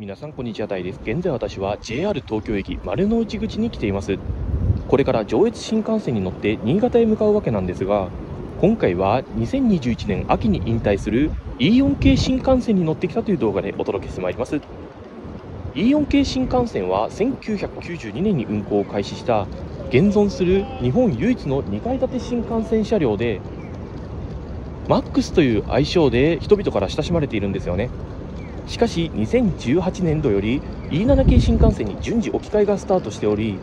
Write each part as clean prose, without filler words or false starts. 皆さんこんにちは、タイです。現在私は JR 東京駅丸の内口に来ています。これから上越新幹線に乗って新潟へ向かうわけなんですが、今回は2021年秋に引退する E4 系新幹線に乗ってきたという動画でお届けしてまいります。 E4 系新幹線は1992年に運行を開始した現存する日本唯一の2階建て新幹線車両で、マックスという愛称で人々から親しまれているんですよね。しかし2018年度より E7 系新幹線に順次置き換えがスタートしており、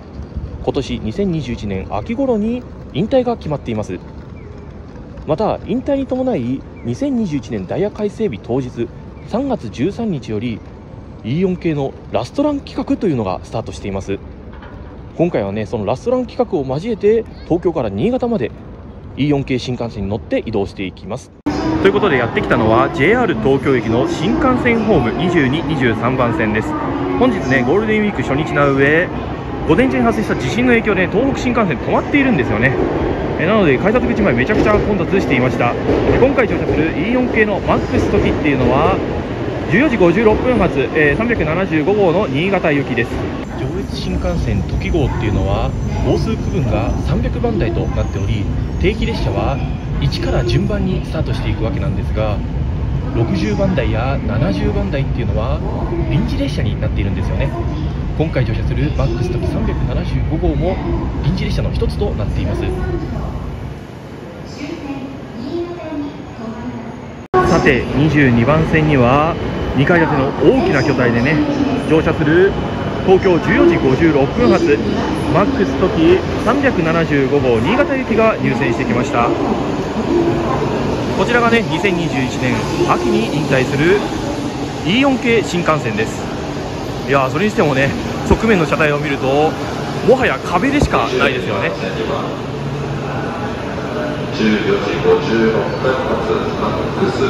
今年2021年秋頃に引退が決まっています。また引退に伴い2021年ダイヤ改正日当日3月13日より E4 系のラストラン企画というのがスタートしています。今回はね、そのラストラン企画を交えて東京から新潟まで E4 系新幹線に乗って移動していきます。ということでやってきたのは JR 東京駅の新幹線ホーム22、23番線です。本日ね、ゴールデンウィーク初日な上、午前中に発生した地震の影響で東北新幹線止まっているんですよね。なので改札口前めちゃくちゃ混雑していました。今回乗車する E4 系の MAX 時っていうのは14時56分発、375号の新潟行きです。上越新幹線時号っていうのは号数区分が300番台となっており、定期列車は1から順番にスタートしていくわけなんですが、60番台や70番台っていうのは臨時列車になっているんですよね。今回乗車する MAX 時375号も臨時列車の一つとなっています。さて22番線には2階建ての大きな巨体でね、乗車する東京14時56分発 MAX 時375号新潟行きが入線してきました。こちらがね、2021年秋に引退する E4 系新幹線です。いやー、それにしてもね、側面の車体を見るともはや壁でしかないですよね。14時56分発 MAX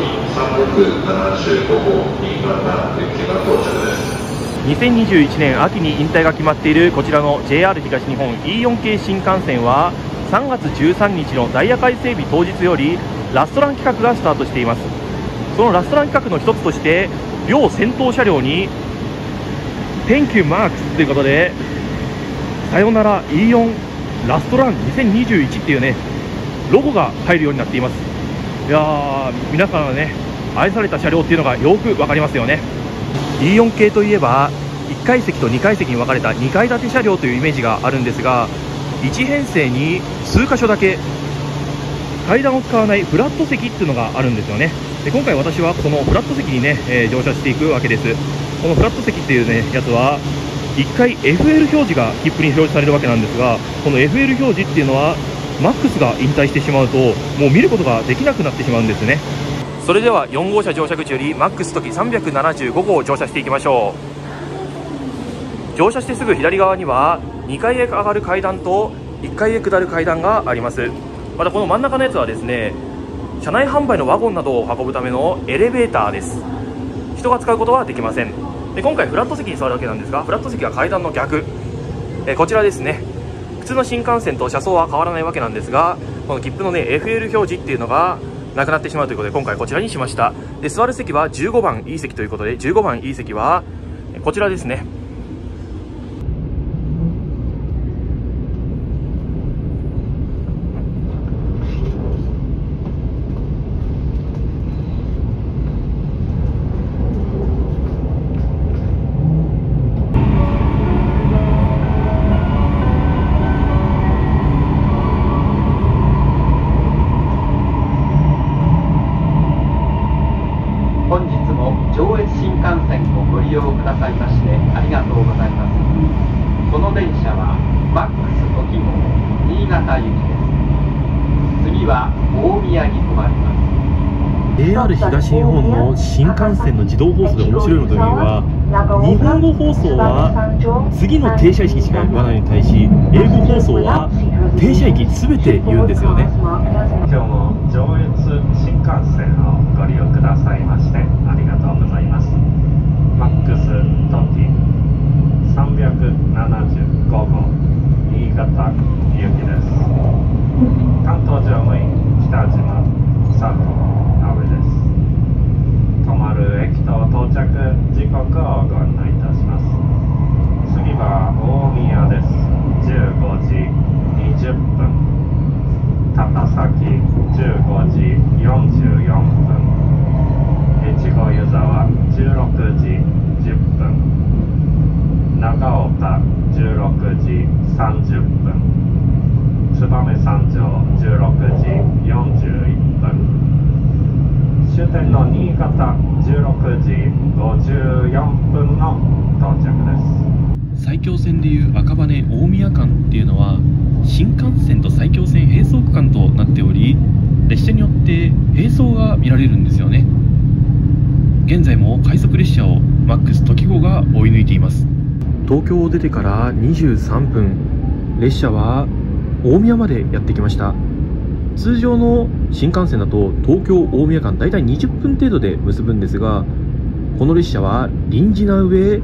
時375号新潟行きが到着です。2021年秋に引退が決まっているこちらの JR 東日本 E4 系新幹線は3月13日のダイヤ改正日当日よりラストラン企画がスタートしています。そのラストラン企画の一つとして両先頭車両に Thank you MAX ということで、さよなら E4 ラストラン2021っていうねロゴが入るようになっています。いやー、皆さんはね、愛された車両っていうのがよく分かりますよね。E4 系といえば1階席と2階席に分かれた2階建て車両というイメージがあるんですが、1編成に数箇所だけ階段を使わないフラット席っていうのがあるんですよね。で、今回私はこのフラット席にね、乗車していくわけです。このフラット席っていうねやつは1階 FL 表示が切符に表示されるわけなんですが、この FL 表示っていうのはマックスが引退してしまうともう見ることができなくなってしまうんですね。それでは4号車乗車口より MAX 時375号を乗車していきましょう。乗車してすぐ左側には2階へ上がる階段と1階へ下る階段があります。またこの真ん中のやつはですね、車内販売のワゴンなどを運ぶためのエレベーターです。人が使うことはできません。で、今回フラット席に座るわけなんですが、フラット席は階段の逆、こちらですね。普通の新幹線と車窓は変わらないわけなんですが、この切符のね FL 表示っていうのがなくなってしまうということで、今回こちらにしました。で、座る席は15番 E 席ということで、15番 E 席はこちらですね。JR 東日本の新幹線の自動放送で面白いのというのは、日本語放送は次の停車駅しか言わないに対し、英語放送は停車駅すべて言うんですよね。今日も上越新幹線をご利用くださいましてありがとうございます。MAX 時375号新潟行きです。関東乗務員北島佐藤です。止まる駅と到着時刻30分、燕三条16時41分、終点の新潟16時54分の到着です。埼京線でいう赤羽大宮間っていうのは新幹線と埼京線並走区間となっており、列車によって並走が見られるんですよね。現在も快速列車をマックスときごが追い抜いています。東京を出てから23分、列車は大宮までやってきました。通常の新幹線だと東京大宮間だいたい20分程度で結ぶんですが、この列車は臨時な上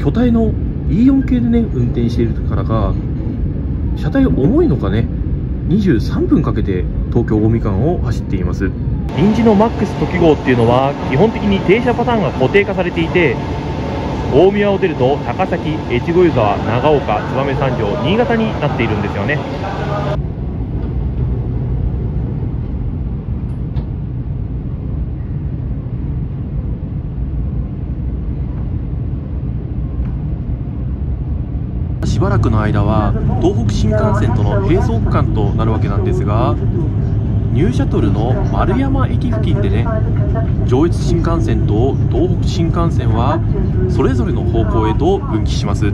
巨体の E4 系でね運転しているからか、車体重いのかね、23分かけて東京大宮間を走っています。臨時のマックスときごっていうのは基本的に停車パターンが固定化されていて、大宮を出ると高崎、越後湯沢、長岡、燕三条、新潟になっているんですよね。しばらくの間は東北新幹線との並走区間となるわけなんですが、ニューシャトルの丸山駅付近でね、上越新幹線と東北新幹線はそれぞれの方向へと分岐します。とい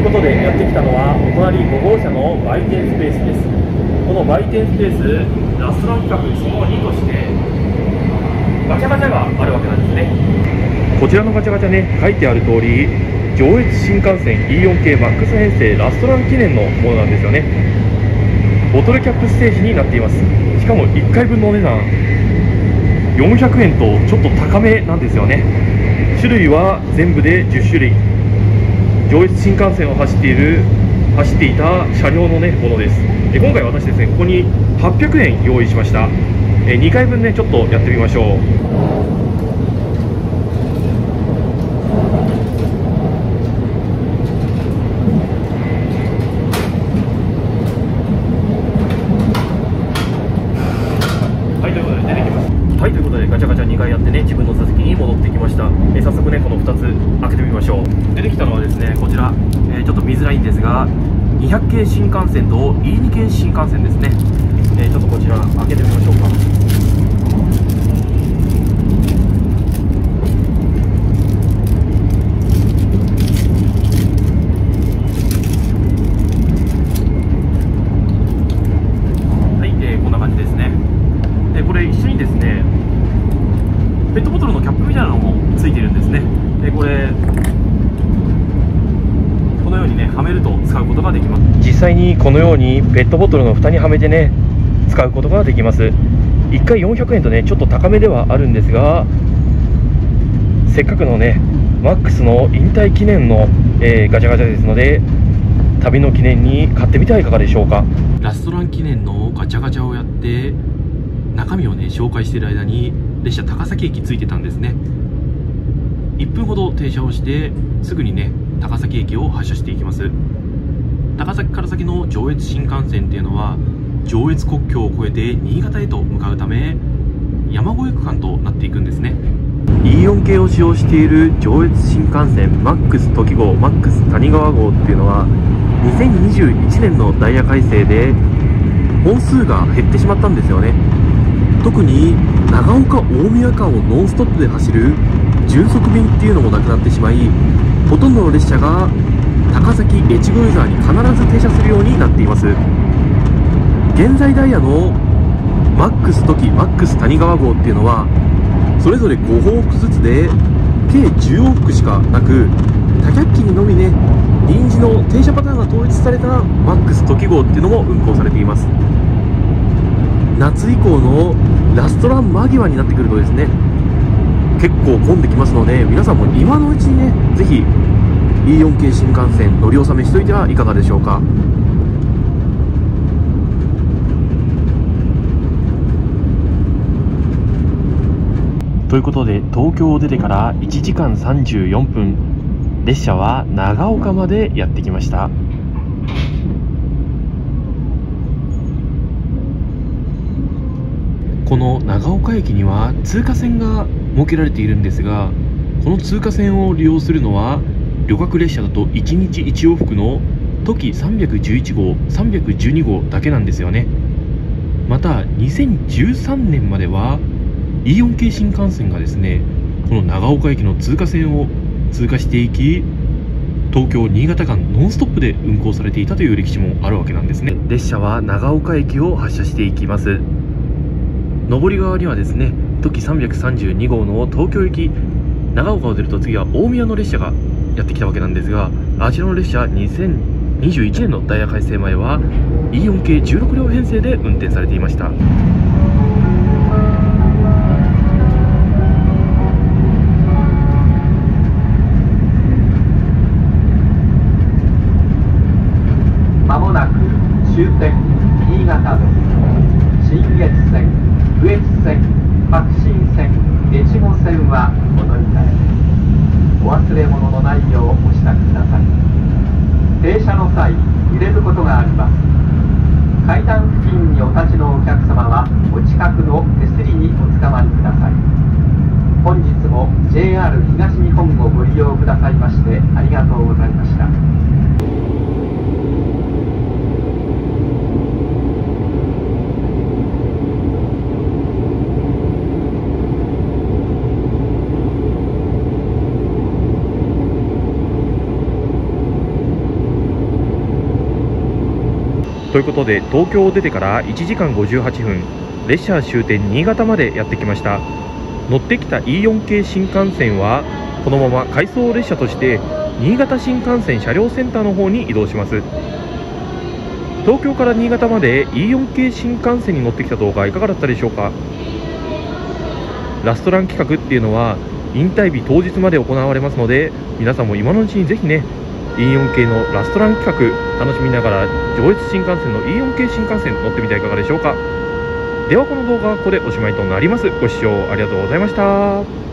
うことでやってきたのはお隣5号車の売店スペースです。この売店スペース、ラストラン企画その2としてガチャガチャがあるわけなんですね。こちらのガチャガチャね、書いてある通り上越新幹線 E4 系 MAX 編成ラストラン記念のものなんですよね。ボトルキャップステージになっています。しかも1回分のお値段400円とちょっと高めなんですよね。種類は全部で10種類、上越新幹線を走っていた車両の、ね、ものです。今回私ですね、ここに800円用意しました。2回分ね、ちょっとやってみましょう。200系新幹線と E2 系新幹線ですね。ちょっとこちら開けてみましょうか。はい、こんな感じですね。これ一緒にですね、ペットボトルのキャップみたいなのもついてるんですね。これこのようにね、はめると使うことができます。実際にこのようにペットボトルの蓋にはめてね使うことができます。1回400円とねちょっと高めではあるんですが、せっかくのねマックスの引退記念の、ガチャガチャですので、旅の記念に買ってみてはいかがでしょうか。ラストラン記念のガチャガチャをやって中身をね紹介している間に列車高崎駅着いてたんですね。1分ほど停車をしてすぐにね高崎駅を発車していきます。高崎から先の上越新幹線っていうのは上越国境を越えて新潟へと向かうため山越え区間となっていくんですね。 E4 系を使用している上越新幹線 MAX ときご、MAX 谷川号っていうのは2021年のダイヤ改正で本数が減ってしまったんですよね。特に長岡大宮間をノンストップで走る準速便っていうのもなくなってしまい、ほとんどの列車が高崎越後湯沢に必ず停車するようになっています。現在ダイヤの MAX とき、MAX 谷川号っていうのはそれぞれ5往復ずつで計10往復しかなく、他客機にのみね臨時の停車パターンが統一された MAX とき号っていうのも運行されています。夏以降のラストラン間際になってくるとですね、結構混んできますので、皆さんも今のうちにねぜひ E4 系新幹線乗り納めしておいてはいかがでしょうか。ということで東京を出てから1時間34分、列車は長岡までやってきました。この長岡駅には通過線が設けられているんですが、この通過線を利用するのは旅客列車だと1日1往復のとき311号、312号だけなんですよね。また2013年まではイオン系新幹線がですね、この長岡駅の通過線を通過していき、東京新潟間ノンストップで運行されていたという歴史もあるわけなんですね。列車は長岡駅を発車していきます。上り側にはですね、とき332号の東京駅、長岡を出ると次は大宮の列車がやってきたわけなんですが、あちらの列車2021年のダイヤ改正前はイオン系16両編成で運転されていました。まもなく終点新潟です。新越線、羽越線、白新線、越後線はお乗り換えです。お忘れ物のないようお支度ください。停車の際揺れることがあります。階段付近にお立ちのお客様はお近くの手すりにおつかまりください。本日も JR 東日本をご利用くださいましてありがとうございました。ということで、東京を出てから1時間58分、列車終点新潟までやってきました。乗ってきた E4 系新幹線は、このまま回送列車として、新潟新幹線車両センターの方に移動します。東京から新潟まで E4 系新幹線に乗ってきた動画いかがだったでしょうか。ラストラン企画っていうのは、引退日当日まで行われますので、皆さんも今のうちにぜひね、E4 系のラストラン企画楽しみながら上越新幹線の E4 系新幹線乗ってみてはいかがでしょうか。ではこの動画はここでおしまいとなります。ご視聴ありがとうございました。